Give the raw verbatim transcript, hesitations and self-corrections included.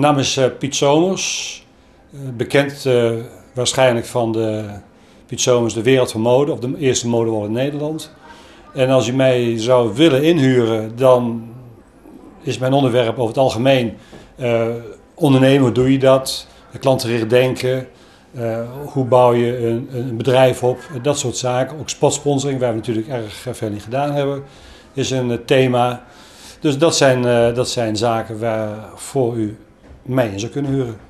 naam is uh, Piet Zoomers, uh, bekend uh, waarschijnlijk van de Piet Zoomers, de wereld van mode, of de eerste modewal in Nederland. En als u mij zou willen inhuren, dan is mijn onderwerp over het algemeen uh, ondernemen, hoe doe je dat, klantgericht denken, uh, hoe bouw je een, een bedrijf op, dat soort zaken. Ook spotsponsoring, waar we natuurlijk erg veel in gedaan hebben, is een uh, thema. Dus dat zijn, uh, dat zijn zaken waarvoor u mij in zou kunnen huren.